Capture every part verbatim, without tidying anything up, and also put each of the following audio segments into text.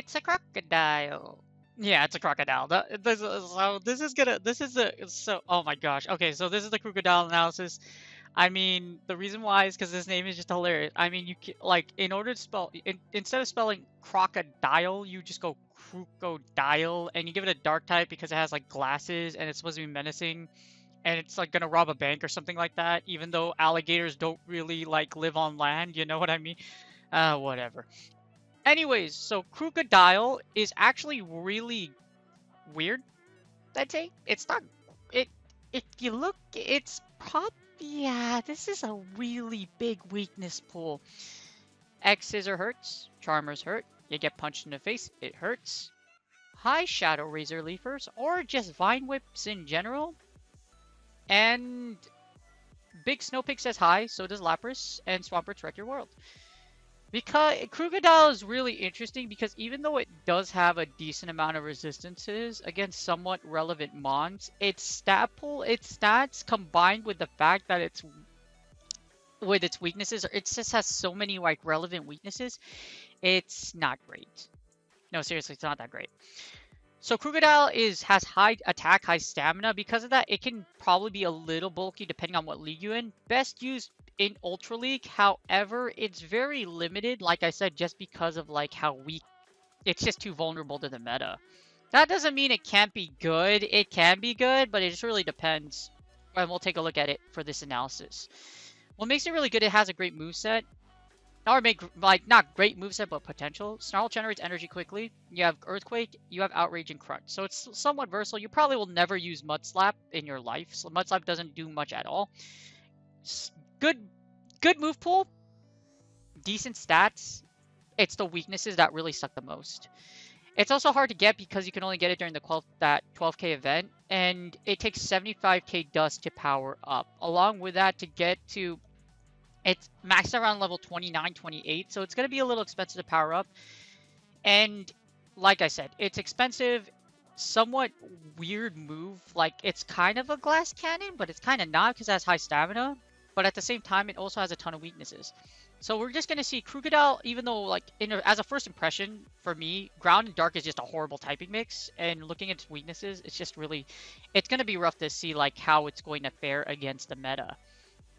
It's a crocodile. Yeah, it's a crocodile. This, so this is gonna. This is the. So oh my gosh. Okay, so this is the crocodile analysis. I mean, the reason why is because this name is just hilarious. I mean, you like in order to spell in, instead of spelling crocodile, you just go Krookodile, and you give it a dark type because it has like glasses and it's supposed to be menacing, and it's like gonna rob a bank or something like that. Even though alligators don't really like live on land, you know what I mean? Uh, whatever. Anyways, so Krookodile is actually really weird, I'd say. It's not, it, if you look, it's probably, yeah, this is a really big weakness pool. X-Scissor hurts, Charmers hurt, you get punched in the face, it hurts. High Shadow Razor Leafers, or just Vine Whips in general. And Big Snowpig says hi, so does Lapras, and Swampert's Wreck Your World. Because Krookodile is really interesting because even though it does have a decent amount of resistances against somewhat relevant mons, its stat pool, its stats combined with the fact that it's with its weaknesses, it just has so many like relevant weaknesses. It's not great. No, seriously, it's not that great. So Krookodile is has high attack, high stamina. Because of that, it can probably be a little bulky depending on what league you're in. Best used in Ultra League, however, it's very limited, like I said, just because of like how weak, it's just too vulnerable to the meta. That doesn't mean it can't be good. It can be good, but it just really depends. And we'll take a look at it for this analysis. What makes it really good, it has a great moveset. Or make, like, not great moveset, but potential. Snarl generates energy quickly. You have Earthquake, you have Outrage and Crunch. So it's somewhat versatile. You probably will never use Mud Slap in your life. So Mud Slap doesn't do much at all. Good, good move pool. Decent stats. It's the weaknesses that really suck the most. It's also hard to get because you can only get it during the twelve, that twelve K event. And it takes seventy-five K dust to power up. Along with that, to get to... It's maxed around level twenty-nine, twenty-eight, so it's going to be a little expensive to power up. And like I said, it's expensive, somewhat weird move. Like, it's kind of a glass cannon, but it's kind of not because it has high stamina. But at the same time, it also has a ton of weaknesses. So we're just going to see Krookodile, even though, like, in a, as a first impression, for me, Ground and Dark is just a horrible typing mix. And looking at its weaknesses, it's just really... It's going to be rough to see, like, how it's going to fare against the meta.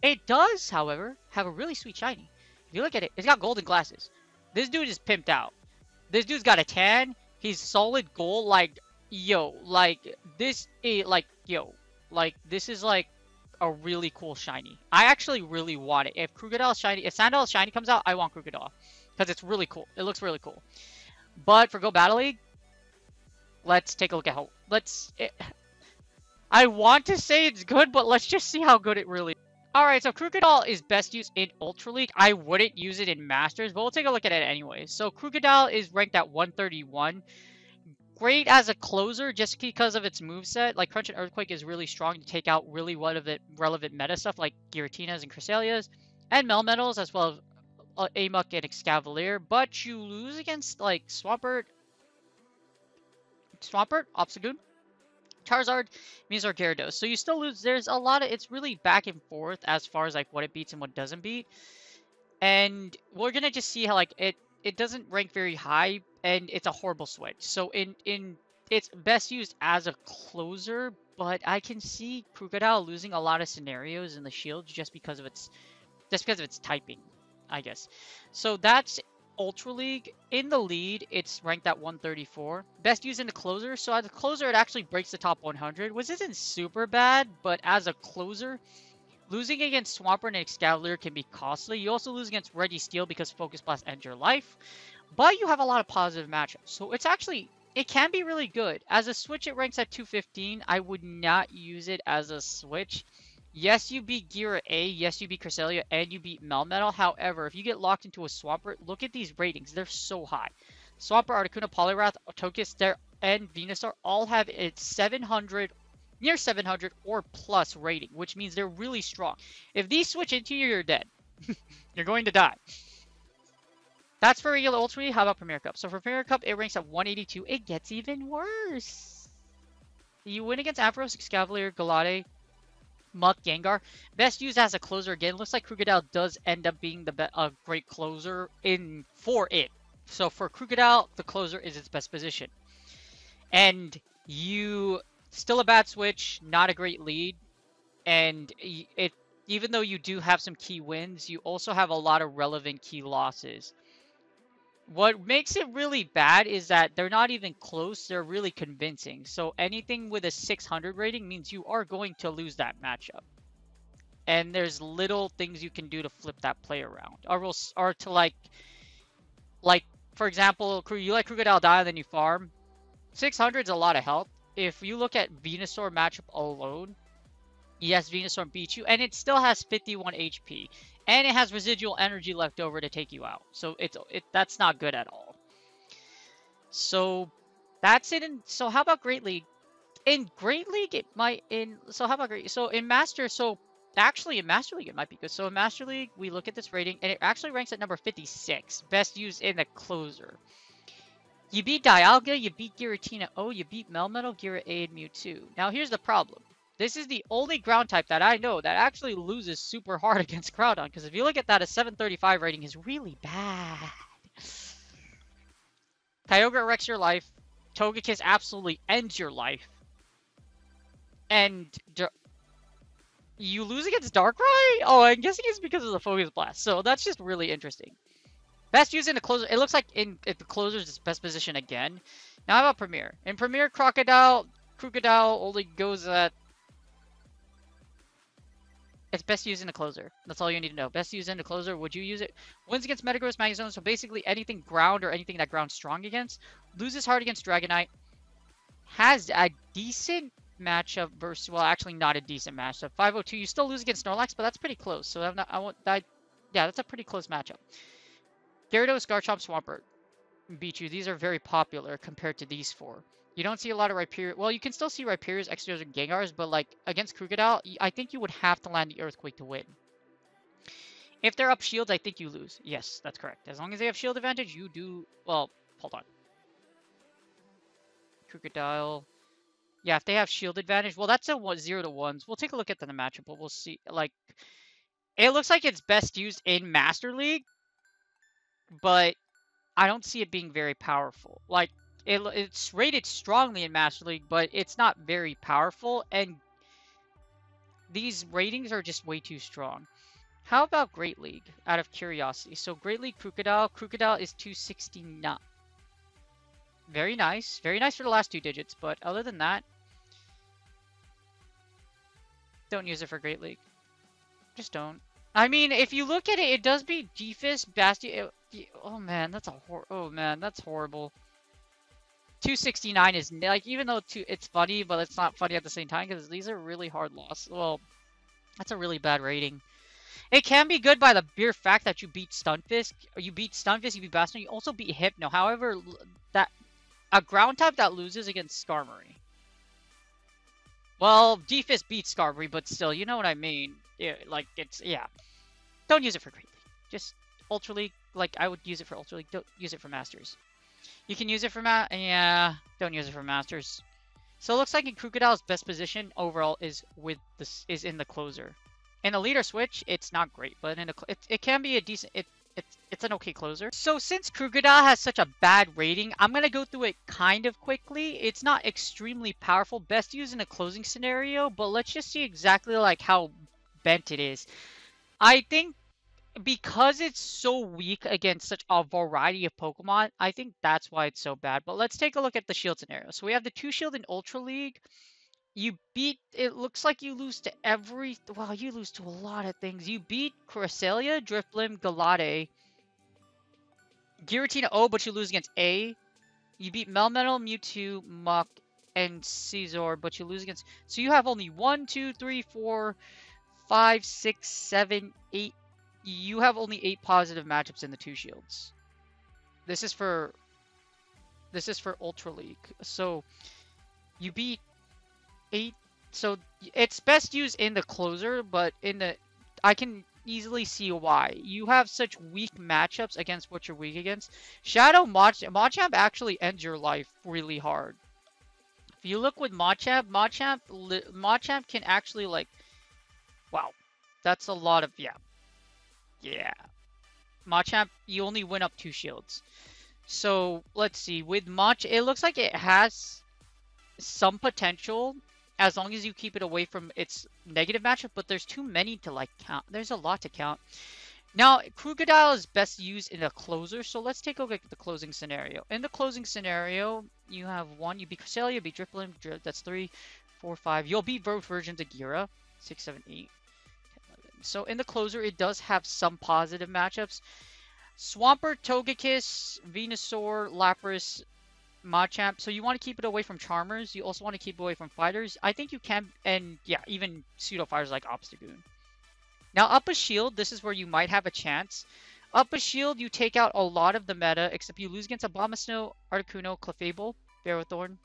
It does, however, have a really sweet shiny. If you look at it, it's got golden glasses. This dude is pimped out. This dude's got a tan. He's solid gold. Like, yo, like, this is, like, yo, like, this is, like, a really cool shiny. I actually really want it. If Krookodile shiny, if Sandile shiny comes out, I want Krookodile. Because it's really cool. It looks really cool. But for Go Battle League, let's take a look at how, let's, it, I want to say it's good, but let's just see how good it really is. Alright, so Krookodile is best used in Ultra League. I wouldn't use it in Masters, but we'll take a look at it anyway. So Krookodile is ranked at one thirty-one. Great as a closer just because of its moveset. Like, Crunch and Earthquake is really strong to take out really one of it relevant meta stuff like Giratinas and Cresseleias. And Melmetals, as well as Amuk and Excavalier. But you lose against, like, Swampert, Swampert, Obstagoon, Charizard, Mewtwo, Gyarados. So you still lose. There's a lot of... It's really back and forth as far as, like, what it beats and what doesn't beat. And we're going to just see how, like, it, it doesn't rank very high. And it's a horrible switch. So in, in it's best used as a closer. But I can see Krookodile losing a lot of scenarios in the shield just because of its... Just because of its typing, I guess. So that's... Ultra League. In the lead, it's ranked at one thirty-four. Best used in the closer. So as a closer, it actually breaks the top one hundred, which isn't super bad, but as a closer, losing against Swampert and Excalibur can be costly. You also lose against Registeel because Focus Blast ends your life, but you have a lot of positive matchups. So it's actually, it can be really good. As a switch, it ranks at two fifteen. I would not use it as a switch. Yes, you beat Gira A, yes, you beat Cresselia, and you beat Melmetal. However, if you get locked into a Swampert, look at these ratings. They're so high. Swampert, Articuno, Poliwrath, Tokister, and Venusaur all have its seven hundred, near seven hundred or plus rating, which means they're really strong. If these switch into you, you're dead. You're going to die. That's for regular Ultra. How about Premier Cup? So for Premier Cup, it ranks at one eighty-two. It gets even worse. You win against Ampharos, Excalibur, Galade, Muk, Gengar. Best used as a closer again. Looks like Krookodile does end up being the a great closer in for it. So for Krookodile, the closer is its best position. And you still a bad switch, not a great lead, and it even though you do have some key wins, you also have a lot of relevant key losses. What makes it really bad is that they're not even close. They're really convincing. So anything with a six hundred rating means you are going to lose that matchup. And there's little things you can do to flip that play around. Or, or to like, like, for example, you let Krookodile die and then you farm. six hundred is a lot of health. If you look at Venusaur matchup alone, yes, Venusaur beats you. And it still has fifty-one H P. And it has residual energy left over to take you out. So it's it, that's not good at all. So that's it. In, so how about Great League? In Great League, it might... in So how about Great... So in Master... So actually in Master League, it might be good. So in Master League, we look at this rating. And it actually ranks at number fifty-six. Best used in the closer. You beat Dialga. You beat Giratina O. You beat Melmetal, Gira A, and Mewtwo. Now here's the problem. This is the only ground type that I know that actually loses super hard against Groudon. Because if you look at that, a seven thirty-five rating is really bad. Kyogre wrecks your life. Togekiss absolutely ends your life. And you lose against Darkrai? Oh, I'm guessing it's because of the Focus Blast. So that's just really interesting. Best used in the closer. It looks like in if the closer is its best position again. Now how about Premier? In Premier, Crocodile, Krookodile only goes at... It's best used in a closer. That's all you need to know. Best used in a closer. Would you use it? Wins against Metagross, Magnezone. So basically anything ground or anything that ground's strong against. Loses hard against Dragonite. Has a decent matchup versus... Well, actually not a decent matchup. five oh two. You still lose against Snorlax, but that's pretty close. So I'm not... I won't... I, yeah, that's a pretty close matchup. Gyarados, Garchomp, Swampert beat you. These are very popular compared to these four. You don't see a lot of Rhyperior. Well, you can still see Rhyperiors, Exeteors, and Gengars, but like against Krookodile, I think you would have to land the Earthquake to win. If they're up shields, I think you lose. Yes, that's correct. As long as they have shield advantage, you do. Well, hold on. Krookodile. Yeah, if they have shield advantage, well, that's a one, zero to ones. We'll take a look at the matchup, but we'll see. Like, it looks like it's best used in Master League, but I don't see it being very powerful. Like. It, it's rated strongly in Master League, but it's not very powerful, and these ratings are just way too strong. How about Great League, out of curiosity? So Great League Krookodile, Krookodile is two sixty-nine. Very nice. Very nice for the last two digits, but other than that, don't use it for Great League. Just don't. I mean, if you look at it, it does beat Defist, Bastion. Oh man, that's a hor- Oh man, that's horrible. two sixty-nine is like, even though two, it's funny, but it's not funny at the same time because these are really hard losses. Well, that's a really bad rating. It can be good by the mere fact that you beat Stunfisk, or you beat Stunfisk, you beat Bastion, you also beat Hypno. However, that a ground type that loses against Skarmory. Well, Defist beats Skarmory, but still, you know what I mean. Yeah, like it's yeah. Don't use it for Great League. Just Ultra League. Like I would use it for Ultra League. Don't use it for Masters. You can use it for ma- yeah, don't use it for Masters. So it looks like in Krookodile's best position overall is with this is in the closer. In the leader switch, it's not great, but in a it, it can be a decent it it's it's an okay closer. So since Krookodile has such a bad rating, I'm gonna go through it kind of quickly. It's not extremely powerful, best used in a closing scenario, but let's just see exactly like how bent it is. I think because it's so weak against such a variety of Pokemon, I think that's why it's so bad. But let's take a look at the shield scenario. So we have the two shield in Ultra League. You beat, it looks like you lose to every, well, you lose to a lot of things. You beat Cresselia, Drifblim, Galade, Giratina O, but you lose against A. You beat Melmetal, Mewtwo, Muk, and Scizor, but you lose against, so you have only one, two, three, four, five, six, seven, eight. You have only eight positive matchups in the two shields. This is for this is for Ultra League. So you beat eight. So it's best used in the closer, but in the I can easily see why. You have such weak matchups against what you're weak against. Shadow Mach Machamp actually ends your life really hard. If you look with Machamp, Machamp, Machamp can actually like, wow, that's a lot of, yeah. Yeah. Machamp, you only win up two shields. So let's see, with Mach, it looks like it has some potential as long as you keep it away from its negative matchup, but there's too many to like count. There's a lot to count. Now, Krookodile is best used in a closer, so let's take a look at the closing scenario. In the closing scenario, you have one, you beat Cresselia, you beat Driplin, that's three, four, five. You'll beat both versions of Gira, six, seven, eight, ten, eleven. So in the closer, it does have some positive matchups. Swampert, Togekiss, Venusaur, Lapras, Machamp. So you want to keep it away from Charmers. You also want to keep away from Fighters. I think you can, and yeah, even Pseudo-Fighters like Obstagoon. Now, up a shield, this is where you might have a chance. Up a shield, you take out a lot of the meta, except you lose against Abomasnow, Articuno, Clefable, Ferrothorn.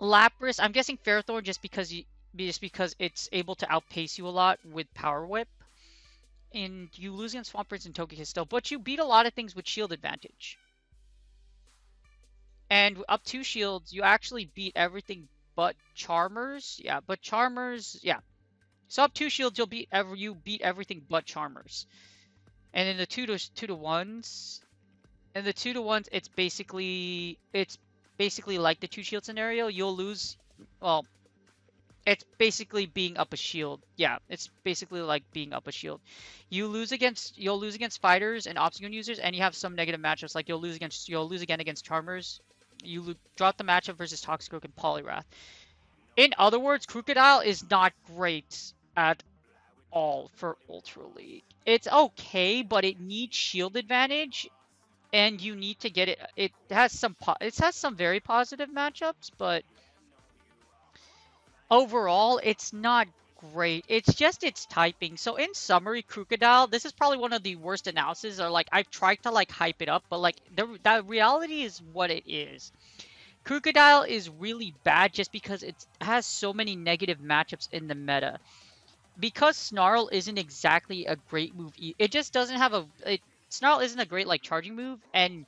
Lapras, I'm guessing Ferrothorn just because you, just because it's able to outpace you a lot with Power Whip. And you lose against Swampert and Togekiss still, but you beat a lot of things with shield advantage. And up two shields, you actually beat everything but Charmers. Yeah, but Charmers, yeah. So up two shields, you'll beat every you beat everything but Charmers, and in the two to two to ones, and the two to ones, it's basically it's basically like the two shield scenario. You'll lose. Well, it's basically being up a shield. Yeah, it's basically like being up a shield. You lose against you'll lose against fighters and Obstagoon users, and you have some negative matchups. Like you'll lose against you'll lose again against Charmers. You drop the matchup versus Toxicroak and Poliwrath. In other words, Krookodile is not great at all for Ultra League. It's okay, but it needs shield advantage, and you need to get it. It has some po it has some very positive matchups, but overall, it's not great. It's just its typing. So in summary, Krookodile, this is probably one of the worst analyses. Or like I've tried to like hype it up, but like the that reality is what it is. Krookodile is really bad just because it has so many negative matchups in the meta. Because Snarl isn't exactly a great move, it just doesn't have a... It, Snarl isn't a great like charging move, and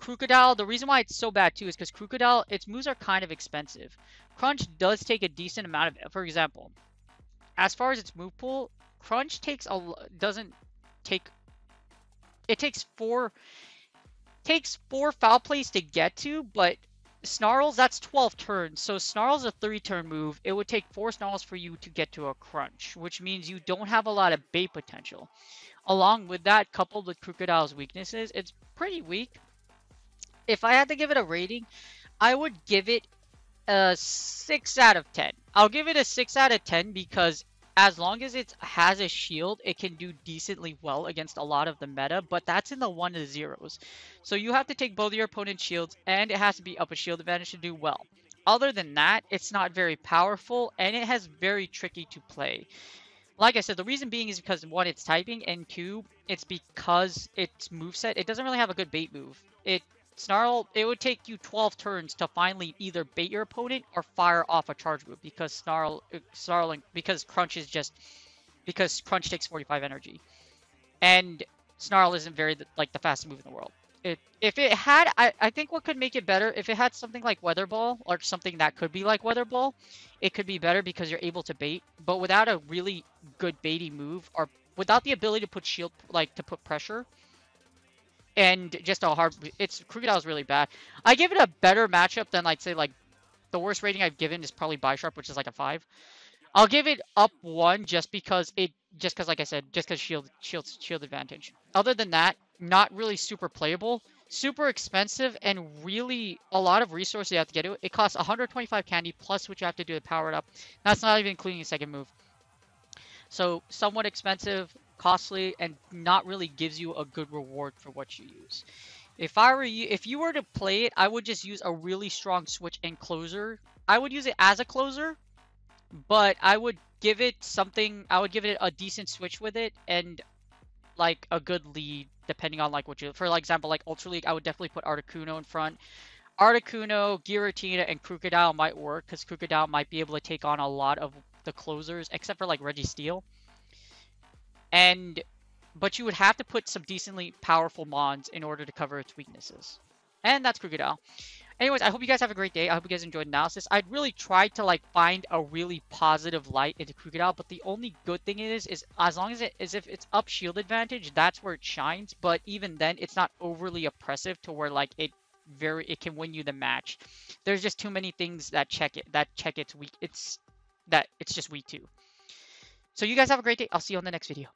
Krookodile, the reason why it's so bad too is because Krookodile, its moves are kind of expensive. Crunch does take a decent amount of... For example, as far as its move pool, Crunch takes a... doesn't take... It takes four... takes four foul plays to get to, but... Snarls, that's twelve turns, so Snarl's a three turn move. It would take four Snarls for you to get to a Crunch, which means you don't have a lot of bait potential. Along with that, coupled with Krookodile's weaknesses, it's pretty weak. If I had to give it a rating, I would give it a six out of ten. I'll give it a six out of ten because as long as it has a shield, it can do decently well against a lot of the meta, but that's in the one to zeros. So you have to take both your opponent's shields, and it has to be up a shield advantage to do well. Other than that, it's not very powerful, and it has very tricky to play. Like I said, the reason being is because, one, it's typing, and two, it's because its moveset, it doesn't really have a good bait move. It Snarl, it would take you twelve turns to finally either bait your opponent or fire off a charge move because Snarl, Snarling, because Crunch is just, because Crunch takes forty-five energy, and Snarl isn't very like the fastest move in the world. It, if it had, I, I think what could make it better, if it had something like Weather Ball or something that could be like Weather Ball, it could be better because you're able to bait. But without a really good baiting move or without the ability to put shield, like to put pressure. And just a hard... It's... Krookodile's really bad. I give it a better matchup than, like, say, like... The worst rating I've given is probably Bisharp, which is, like, a five. I'll give it up one just because it... Just because, like I said, just because shield, shield, shield advantage. Other than that, not really super playable. Super expensive and really a lot of resources you have to get to it. It costs one hundred twenty-five candy plus what you have to do to power it up. That's not even including a second move. So, somewhat expensive... costly and not really gives you a good reward for what you use. If I were you, if you were to play it, I would just use a really strong switch and closer. I would use it as a closer, but I would give it something, I would give it a decent switch with it and like a good lead depending on like what you, for like example, like Ultra League, I would definitely put Articuno in front. Articuno, Giratina, and Krookodile might work because Krookodile might be able to take on a lot of the closers except for like Registeel. And, but you would have to put some decently powerful mons in order to cover its weaknesses. And that's Krookodile. Anyways, I hope you guys have a great day. I hope you guys enjoyed analysis. I'd really tried to like find a really positive light into Krookodile, but the only good thing it is is as long as it is if it's up shield advantage, that's where it shines. But even then, it's not overly oppressive to where like it very it can win you the match. There's just too many things that check it that check its weak. It's that it's just weak too. So you guys have a great day. I'll see you on the next video.